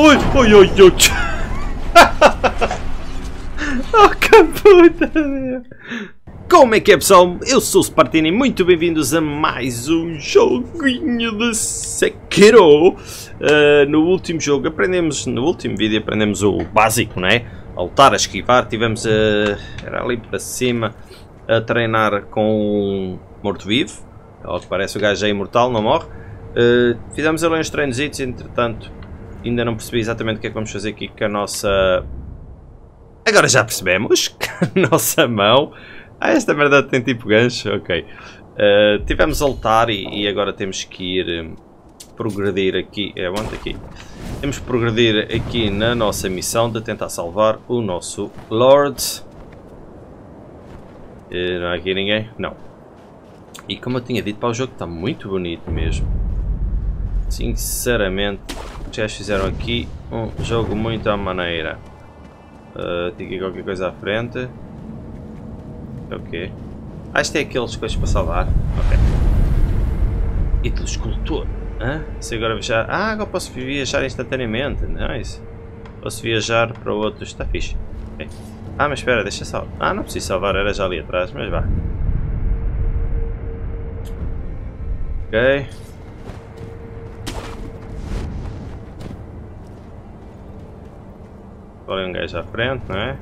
Oi, oi, oi. Oh, que puta, meu. Como é que é, pessoal? Eu sou o Spartino e muito bem-vindos a mais um joguinho de Sekiro. No último jogo aprendemos, no último vídeo aprendemos o básico, né? A lutar, a esquivar, tivemos a... era ali para cima a treinar com um morto-vivo. Ao que parece o gajo é imortal, não morre. Fizemos ali uns treinozitos, entretanto ainda não percebi exatamente o que é que vamos fazer aqui com a nossa... Agora já percebemos que a nossa mão... Ah, esta merda tem tipo gancho, ok. Tivemos a lutar e agora temos que ir progredir aqui. É onde aqui? Temos que progredir aqui na nossa missão de tentar salvar o nosso Lord. Não há aqui ninguém? Não. E como eu tinha dito, para o jogo está muito bonito mesmo. Sinceramente, já fizeram aqui um jogo muito à maneira. Tem aqui qualquer coisa à frente. Ok. Ah, isto é aqueles coisas para salvar. Ok. E do escultor. Hã? Se agora viajar. Ah, agora posso viajar instantaneamente. Nice. Posso viajar para outros. Está fixe. Okay. Ah, mas espera, deixa salvar. Ah, não preciso salvar, era já ali atrás, mas vá. Ok. Olha um gajo à frente, não é?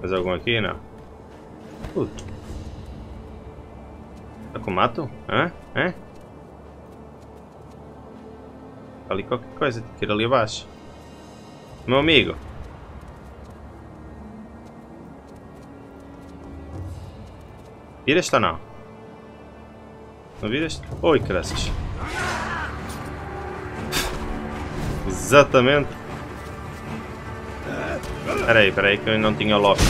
Mais algum aqui? Não. Tá com mato? Hã? Hã? Ali qualquer coisa, tem que ir ali abaixo. Meu amigo. Viraste ou não? Não viraste? Oi, graças. Exatamente. Peraí, que eu não tinha lock.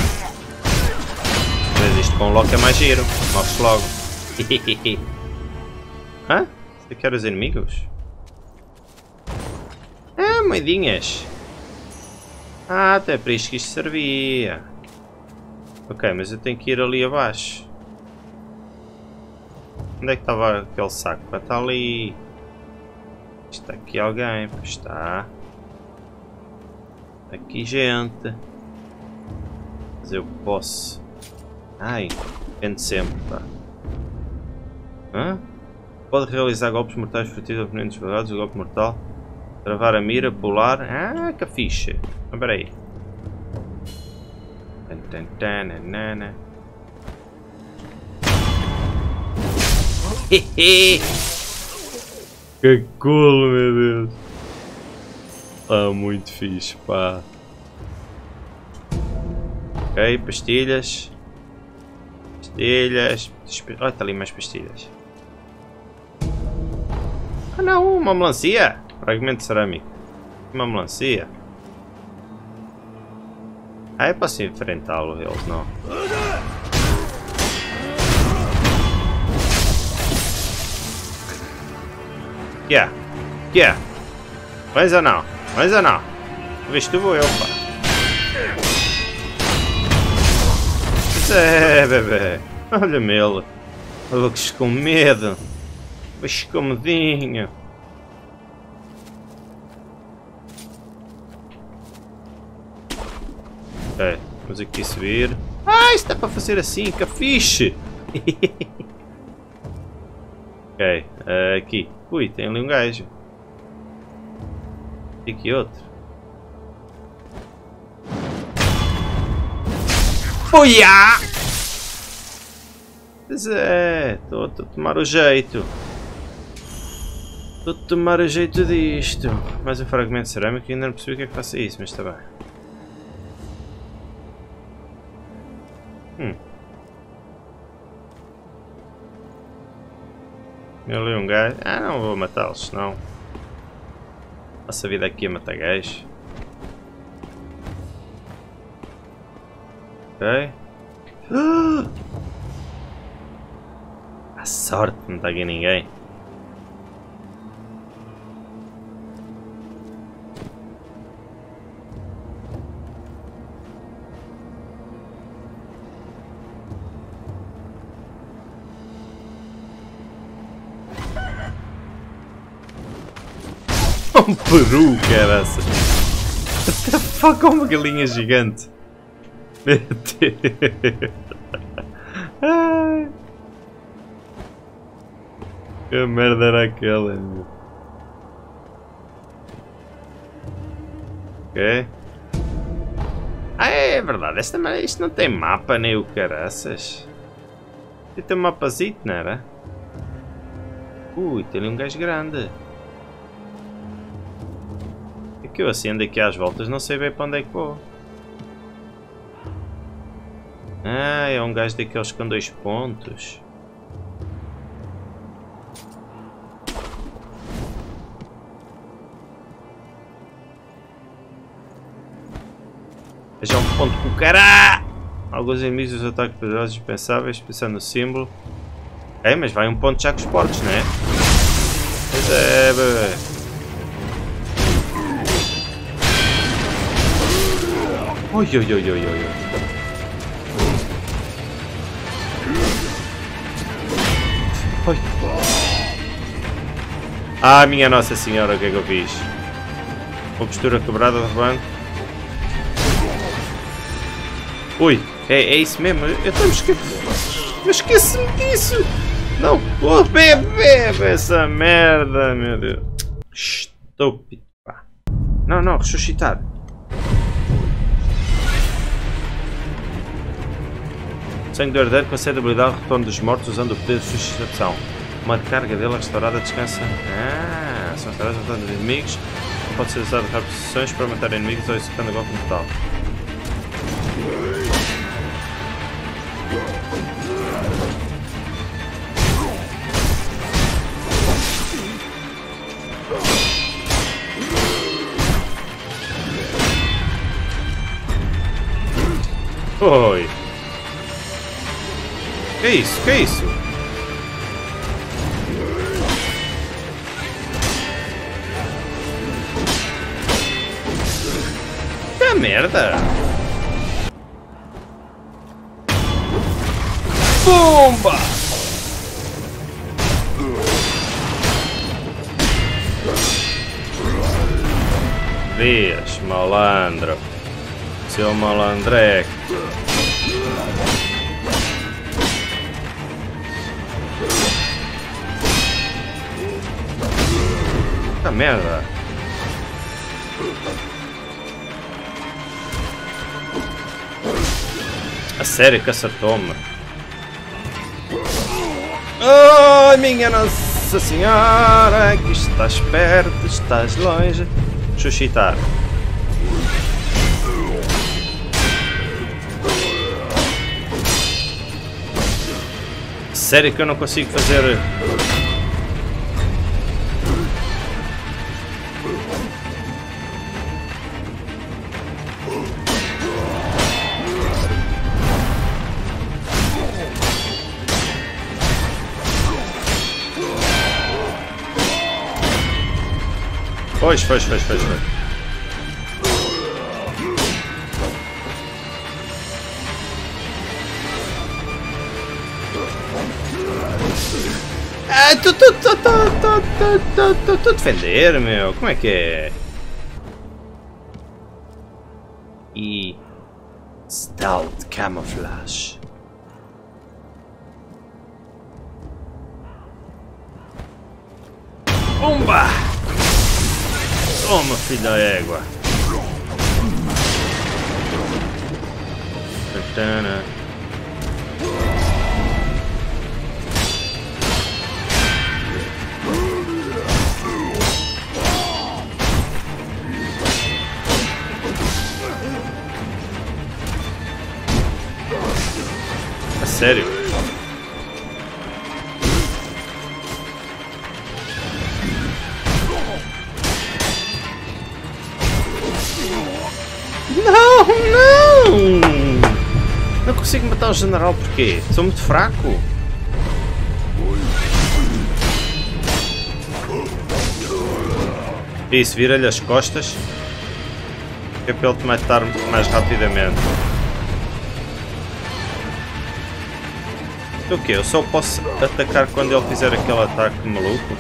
Mas isto com lock é mais giro. Morre-se logo. Hã? Você quer os inimigos? Ah, moedinhas. Ah, até para isto que isto servia. Ok, mas eu tenho que ir ali abaixo. Onde é que estava aquele saco? Está ali. Está aqui alguém. Pois está. Aqui, gente. Mas eu posso. Ai, depende sempre, tá? Hã? Pode realizar golpes mortais furtivos a oponentes vagados. O golpe mortal. Travar a mira, pular. Ah, que ficha. Ah, peraí. Que cool, meu Deus. Ah, muito fixe, pá. Ok, pastilhas. Pastilhas. Olha, está ali mais pastilhas. Ah não, uma melancia. Fragmento de cerâmica. Uma melancia. Ah, eu posso enfrentá-lo, eles não. Yeah. Yeah. Mas ou não? Mas ou não? Visto vou eu, pá. É, bebê. Olha-me ele. Loucos com medo. Mas comedinho. Ok, vamos aqui subir. Ah, isto dá para fazer assim, que fixe. Ok, aqui. Ui, tem ali um gajo. E que outro. Uia! Pois é, estou a tomar o jeito. Estou a tomar o jeito disto. Mais um fragmento de cerâmica e ainda não percebi o que é que faça isso, mas está bem. Eu li um gajo. Ah, não vou matá-los, não. Nossa vida aqui é matar gajos. Ok. A sorte não está aqui ninguém. um peru, caraças. What the fuck, é uma galinha gigante. Meu Deus. Ai. Que merda era aquela, meu? Ok. Ah, é verdade, esta merda, isto não tem mapa nem o caraças. Tem um mapazito, não era? Ui, tem ali um gajo grande. É que eu assim ando aqui às voltas, não sei bem para onde é que vou. Ah, é um gajo daqueles com 2 pontos. Veja um ponto com o cara! Alguns inimigos dos ataques poderosos dispensáveis, pensando no símbolo. É, mas vai um ponto já com os porcos, não é? Pois é, bebê. Oi, oi, oi, oi, oi. Oi. Ah, minha Nossa Senhora, o que é que eu fiz? Uma postura quebrada do banco. Ui, é isso mesmo, eu estou me esqueci-me disso! Não, oh, bebe essa merda, meu Deus! Estúpido, pá! Não, não, ressuscitar! O sangue do herdeiro concede a habilidade ao retorno dos mortos usando o poder de ressuscitação. Uma carga dele restaurada descansa. Ah, são restauradas a todos os inimigos. Não pode ser usado para posições para matar inimigos ou executando a golpe mortal. Oi! Que é isso? Que é isso? Que merda! Bomba! Dias, malandro! Seu malandreco! Puta merda! A sério que essa toma! Ai, minha Nossa Senhora! Que estás perto, estás longe! Suscitar! Sério que eu não consigo fazer... Pois, pois, pois, pois, pois. Ah, tu defender, meu. Como é que é? E... Stealth Camouflage. Bomba! Toma, filho da égua! Tantana. É sério? Não consigo matar o general porque sou muito fraco. Isso, vira-lhe as costas. É para ele te matar mais rapidamente. O que? Eu só posso atacar quando ele fizer aquele ataque maluco?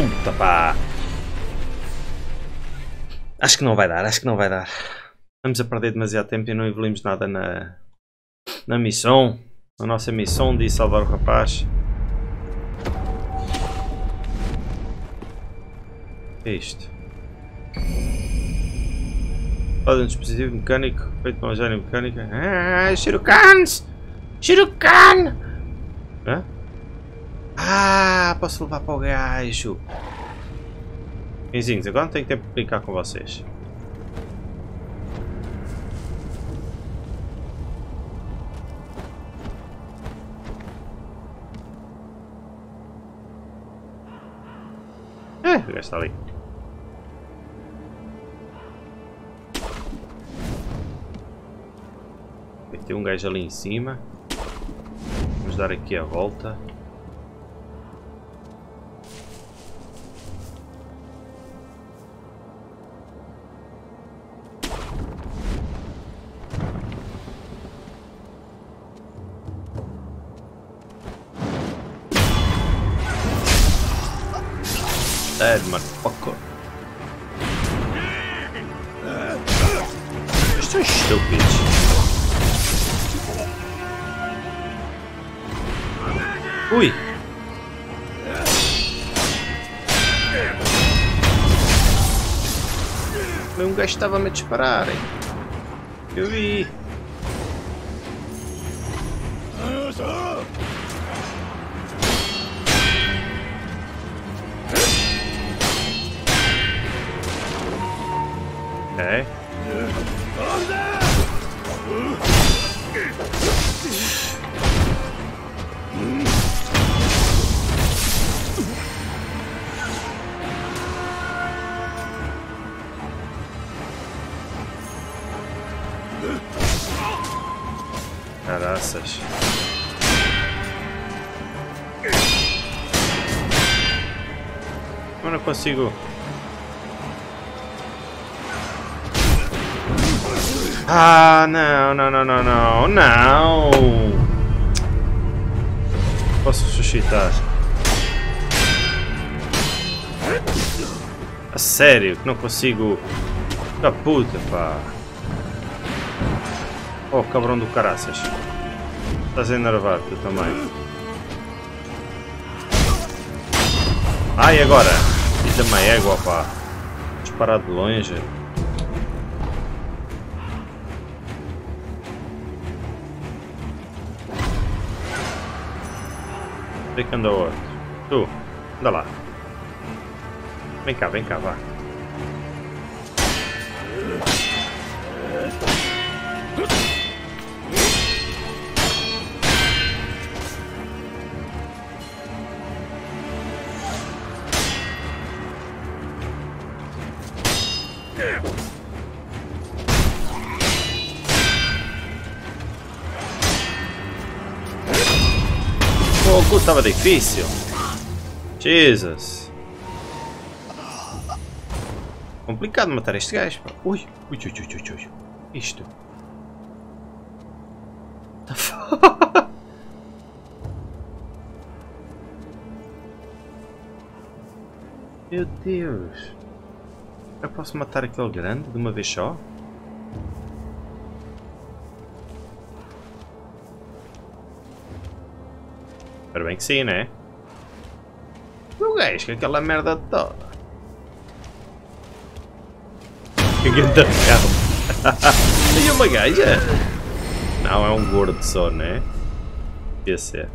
puta, pá. Acho que não vai dar, acho que não vai dar. Estamos a perder demasiado tempo e não evoluímos nada na missão. Na nossa missão de salvar o rapaz. O que é isto? Faz um dispositivo mecânico feito com uma joia mecânica. Ah, Shirokans! Shirokan! Hã? Ah, posso levar para o gajo. Benzinhos, agora não tenho tempo de brincar com vocês. Ah, o gajo está ali. Tem um gajo ali em cima. Vamos dar aqui a volta. Dead motherfucker. Estou estúpido. Ui! Um gajo estava-me a disparar, hein? Eu vi! Ok. Caraças. Eu não consigo. Ah, não, não, não, não, não, não. Posso ressuscitar? A sério, que não consigo. Da puta, pá. Oh, cabrão do caraças. Estás a enervar-te também. Ai, agora! E também égua, pá. Disparar de longe. Onde é que anda o outro? Tu, anda lá. Vem cá, vá. Pô, estava difícil. Jesus. Complicado matar este gajo. Ui, ui, ui, ui, ui, ui. Isto. Meu Deus. Eu posso matar aquele grande de uma vez só? Espero bem que sim, né? Não gajo com aquela merda toda. Que grande merda. E uma gaja? Não, é um gordo só, né? Podia ser.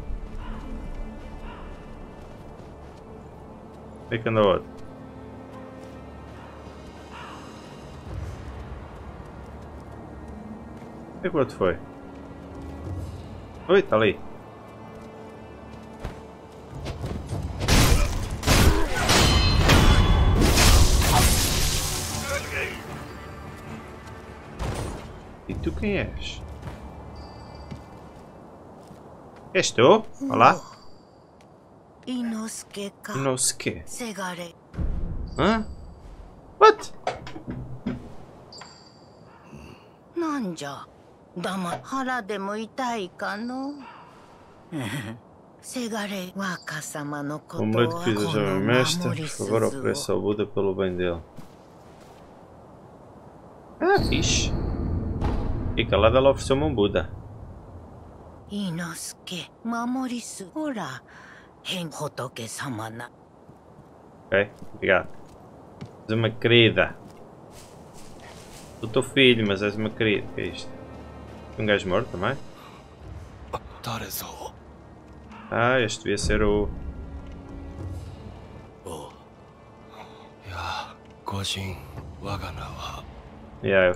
Onde é que anda o outro? O que o outro foi? Oi, tá ali. E tu quem és? És tu? Olá. Inosuke. Hã? What? Nanja. 腹でも痛いかの O amuleto que fiz já me mestre, agora oferece ao Buda pelo bem dele. Ah, fixe. E calada ela ofereceu-me um Buda. Inosuke, mamorisu, ora, Hotoke-sama-na. Ok, obrigado. És uma querida. Sou teu filho, mas és uma querida. O que é isto? Um gajo morto também? Ah, este devia ser o... é o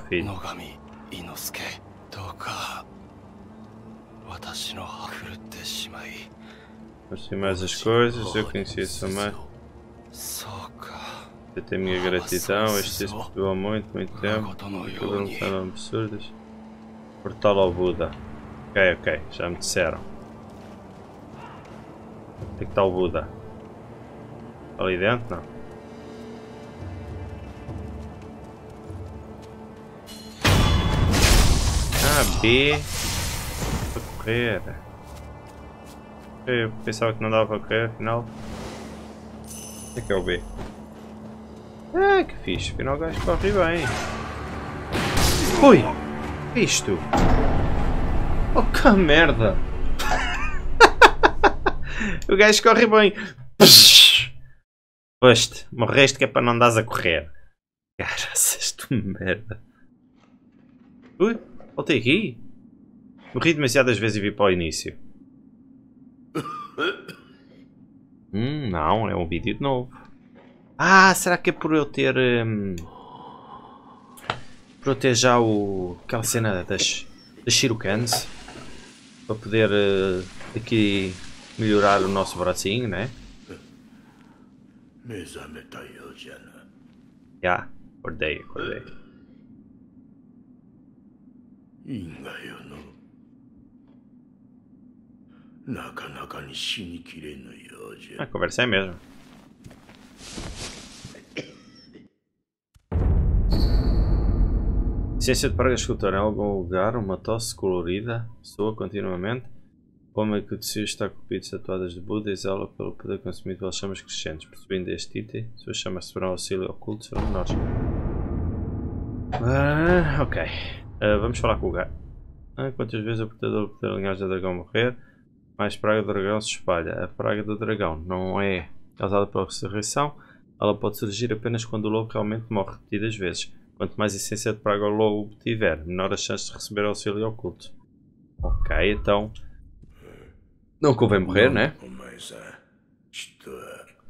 filho. Conheci mais as coisas, eu conheci essa mãe. Eu tenho a minha gratidão, este disco doou muito tempo. Aquilo não são absurdas. Portal ao Buda. Ok, ok, já me disseram. Tem que estar o Buda. Ali dentro, não. Ah, B. Para correr. Eu pensava que não dava para correr, afinal. O que é o B? Ah, que fixe. Afinal o gajo corre bem. Ui! Que é isto? Oh, que merda! O gajo corre bem. Poste, morreste que é para não andares a correr. Caraças de merda. Ui, voltei aqui. Morri demasiadas vezes e vi para o início. Não, é um vídeo de novo. Ah, será que é por eu ter... por eu ter já o... aquela cena das shurikens? Para poder aqui... melhorar o nosso bracinho, né? Já, acordei, acordei. A conversa é mesmo. Ciência de praga escultora. Em algum lugar, uma tosse colorida soa continuamente. O homem que desceu está copiado de tatuadas de Buda e zela pelo poder consumido pelas chamas crescentes. Percebendo este item, suas chamas serão auxílio oculto, serão menores. Ok. Vamos falar com o gajo. Quantas vezes o portador da linhagem do dragão morrer, mais praga do dragão se espalha. A praga do dragão não é causada pela ressurreição. Ela pode surgir apenas quando o lobo realmente morre repetidas vezes. Quanto mais essência de praga o lobo tiver, menor a chance de receber auxílio oculto. Ok, então... não convém morrer, né?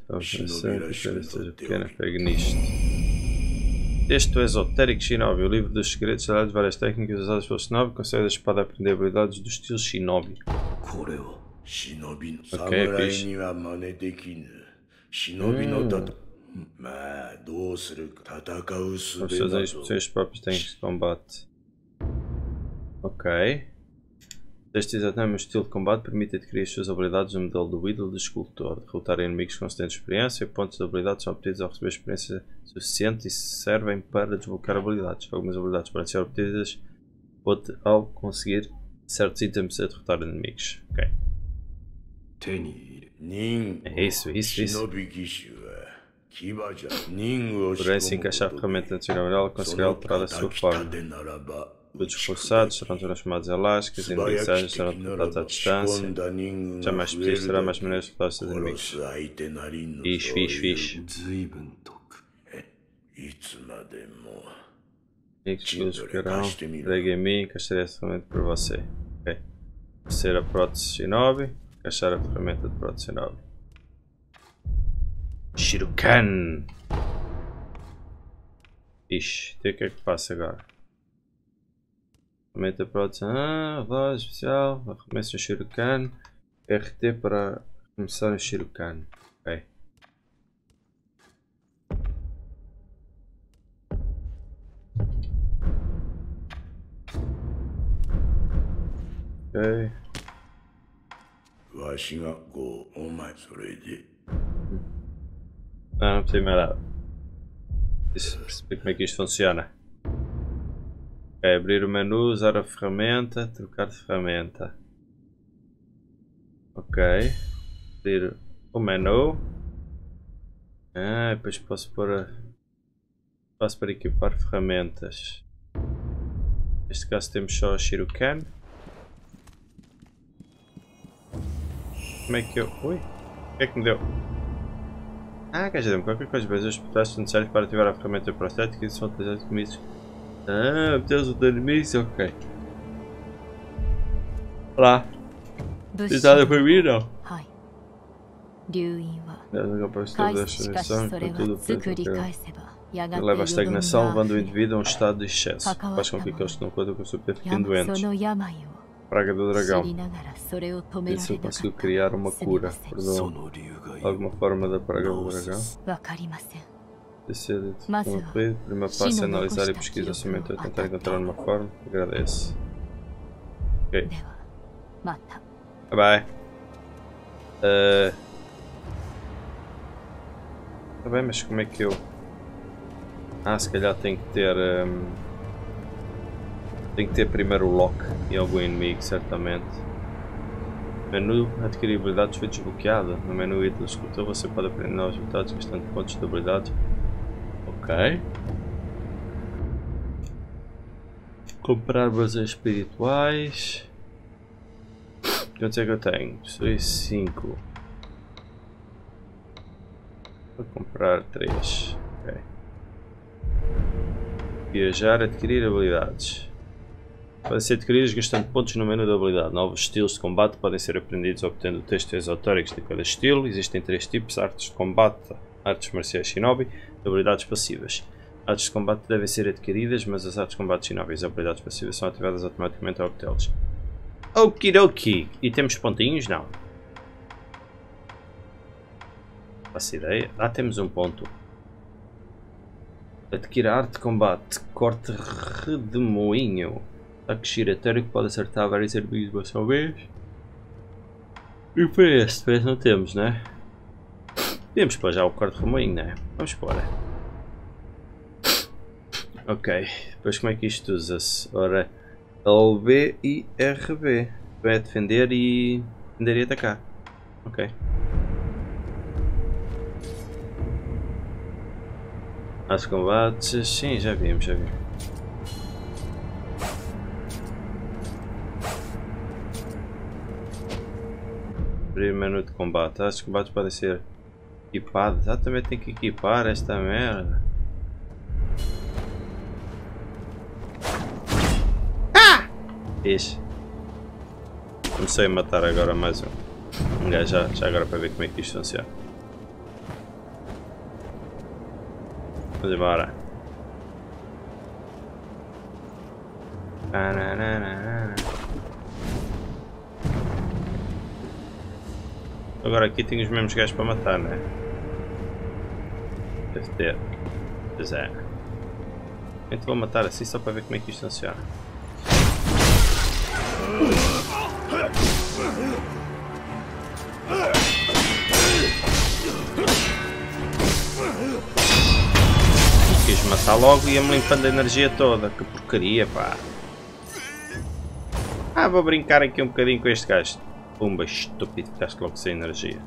Vamos pensar que seja pequena, pegue nisto. Este é o Esotérico Shinobi, o livro dos segredos, de várias técnicas usadas pelo Shinobi, consegue a espada aprender habilidades do estilo Shinobi. Ok, é fixe. Vamos fazer expressões próprias técnicas de combate. Ok. Este exatamente o estilo de combate permite adquirir as suas habilidades no modelo do ídolo do escultor. Derrotar inimigos com de experiência, pontos de habilidade são obtidos ao receber experiência suficiente e servem para desbloquear habilidades. Algumas habilidades podem ser obtidas ao conseguir certos itens a derrotar inimigos. Ok. É isso, isso. Porém, se encaixar a ferramenta nacional, ela conseguirá alterar a sua forma. Todos forçados serão transformados em lascas, e inimigos serão tratados à distância. Já mais preciso será mais maneiras de tratar os seus inimigos. Fixe, fixe, fixe. Inimigos que ficarão, entregue a mim, encaixarei essa ferramenta para você. Ok. Oferecer a prótese Shinobi, encaixar a ferramenta de prótese Shinobi. Shuriken! Fixe, então o que é que passa agora? Aumenta a produção. Relógio especial. Arremesso o Shuriken. RT para começar o Shuriken. Ok. Ok. Não, não precisa mais nada. Deixa eu perceber como é que isto funciona. Ok, abrir o menu, usar a ferramenta, trocar de ferramenta. Ok. Tiro o menu. Ah, depois posso pôr a... Passo para equipar ferramentas. Neste caso temos só a Shiruken. Como é que eu... Ui! O que é que me deu? Ah, quer dizer, qualquer coisa. Os pedaços necessários para ativar a ferramenta prostética e são utilizados como isso. Ah, pedaços de inimigos, ok. Olá. Precisada por mim, não? Não gostou da extensão, contudo, leva a estagnação, levando o indivíduo a um estado de excesso. Faz com que aqueles que não contam com o seu poder fiquem doentes. Praga do dragão. Isso não conseguiu criar uma cura. Perdão. Alguma forma da praga do dragão? Decido de concluir. Primeiro passo é analisar e pesquisar somente a tentar encontrar uma forma. Agradeço. Ok. Bye. Tá bem, mas como é que eu... Ah, se calhar tem que ter... Tem que ter primeiro o lock e algum inimigo, certamente. Menu adquirir habilidades foi desbloqueado. No menu ídolos do escultor você pode aprender novas habilidades, gastando pontos de habilidade. Ok. Comprar brasões espirituais. Quantos é que eu tenho? 5. Vou comprar 3. Ok. Viajar, adquirir habilidades. Podem ser adquiridos gastando pontos no menu da habilidade. Novos estilos de combate podem ser aprendidos obtendo textos esotéricos de cada estilo. Existem 3 tipos: artes de combate, artes marciais Shinobi e habilidades passivas. Artes de combate devem ser adquiridas, mas as artes de combate Shinobi e as habilidades passivas são ativadas automaticamente ao obtê-las. Okidoki! E temos pontinhos? Não. Faço ideia. Ah, temos um ponto. Adquira arte de combate. Corte redemoinho. Ataque giratório que pode acertar vários inimigos de uma só vez. E para esse não temos, né? Temos para já o corte remoinho, né? Vamos embora. Ok. Depois como é que isto usa-se? Ora, LB e RB. Vai defender e... Defender e atacar. Ok. As combates... Sim, já vimos. Menu de combate. As combates podem ser equipadas. Ah, também tem que equipar esta merda. Ah! Isso. Comecei a matar agora mais um gajo já agora para ver como é que isto funciona. Vamos embora. Agora aqui tem os mesmos gajos para matar, né? Deve ter. Pois é. Então vou matar assim só para ver como é que isto funciona. Quis matar logo e ia-me limpando a energia toda. Que porcaria, pá. Ah, vou brincar aqui um bocadinho com este gajo. Pumba, estúpido, ficaste logo sem energia.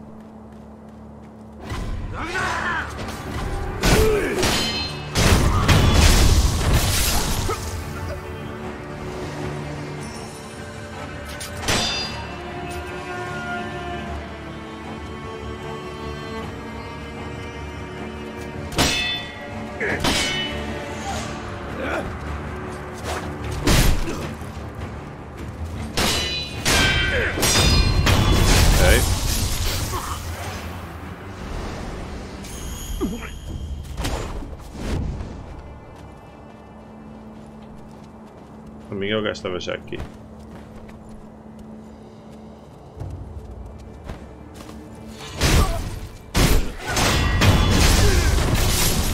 Eu gastava já aqui.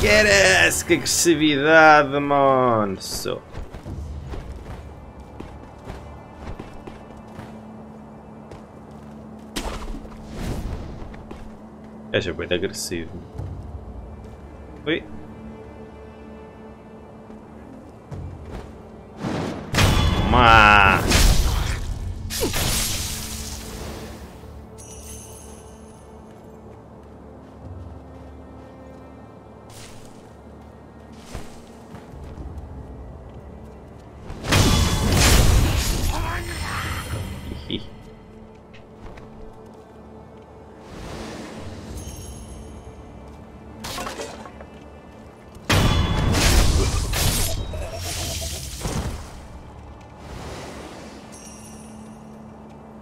Queres que agressividade, monstro! É muito agressivo. Ui.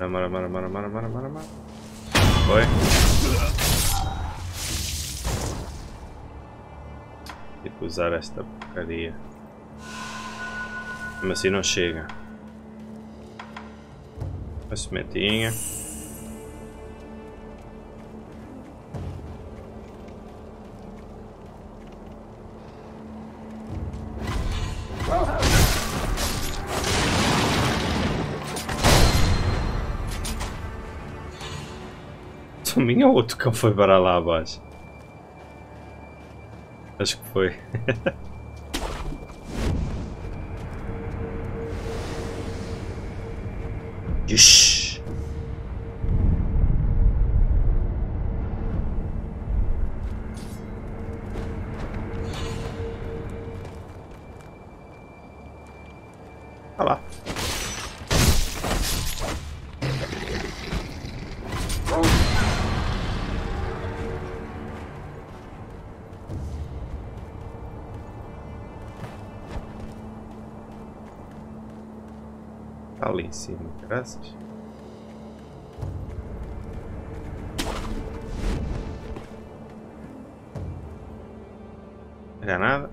Mara. Foi. Tem que usar esta porcaria. Mas assim não chega. Uma sementinha. Minha ou outro cão foi para lá abaixo? Acho que foi. Yush. Olha lá. Ali em cima, graças. Não é nada.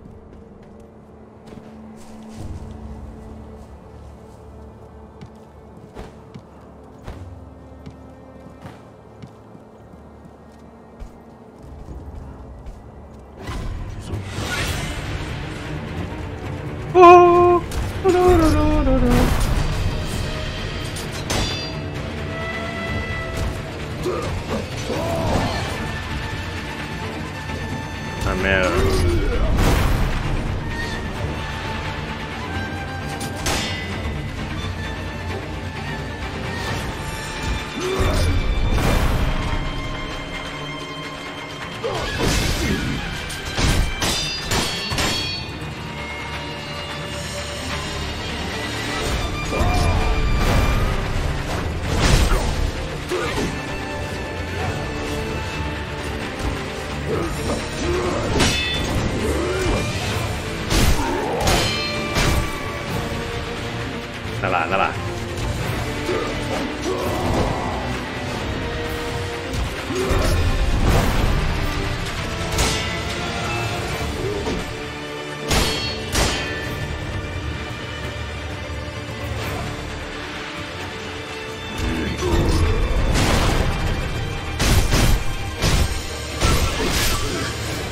Dá lá.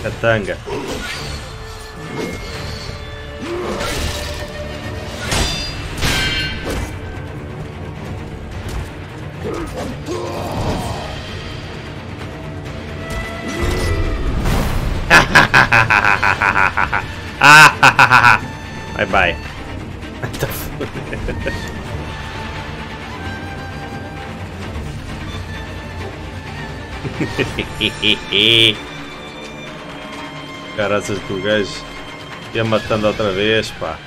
Catanga. Bye. Caraças do gajo ia matando outra vez, pá.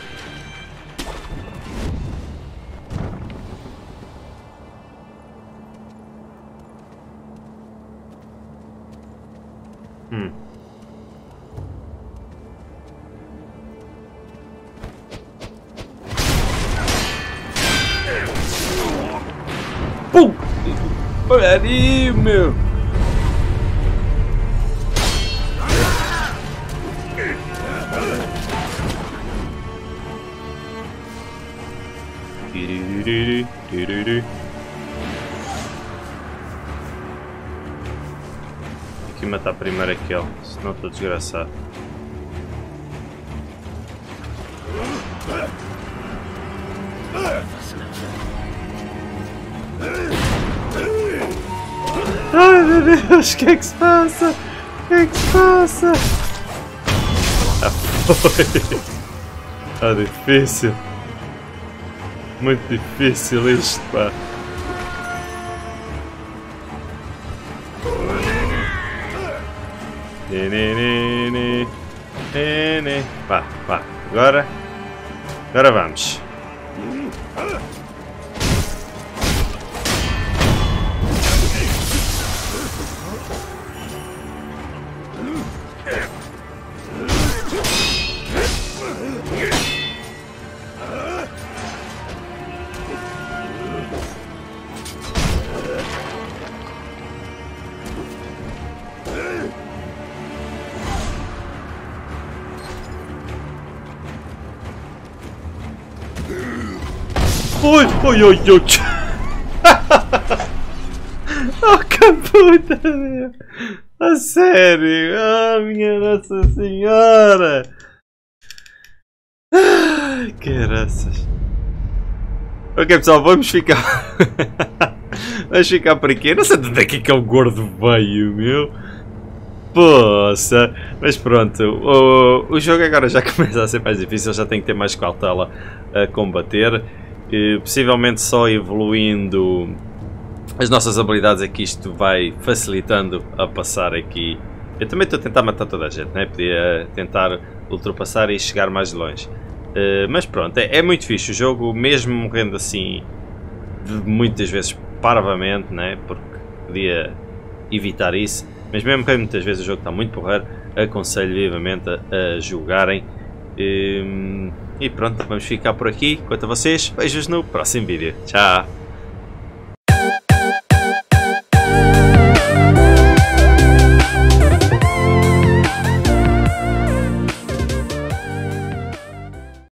Olha ali, meu! Tem que matar primeiro aquele, senão estou desgraçado. Ai meu Deus, o que é que se passa? O que é que se passa? Ah, foi! Está difícil! Muito difícil isto, pá! Pá, agora... Agora vamos! Oi, oi, oi, oi. Oh, caputa, meu. A sério. Ah, oh, minha Nossa Senhora. Ah, caraças. Ok, pessoal, vamos ficar. Vamos ficar por aqui. Não sei de onde é que é o gordo veio, meu. Poça! Mas pronto, o jogo agora já começa a ser mais difícil, já tem que ter mais cautela a combater. E, possivelmente só evoluindo as nossas habilidades aqui, isto vai facilitando a passar aqui. Eu também estou a tentar matar toda a gente, né? Podia tentar ultrapassar e chegar mais longe. Mas pronto, é muito fixe o jogo, mesmo morrendo assim, muitas vezes parvamente, né? Porque podia evitar isso. Mas mesmo que muitas vezes o jogo está muito porreiro, aconselho vivamente a jogarem. E pronto, vamos ficar por aqui. Quanto a vocês, beijos no próximo vídeo. Tchau!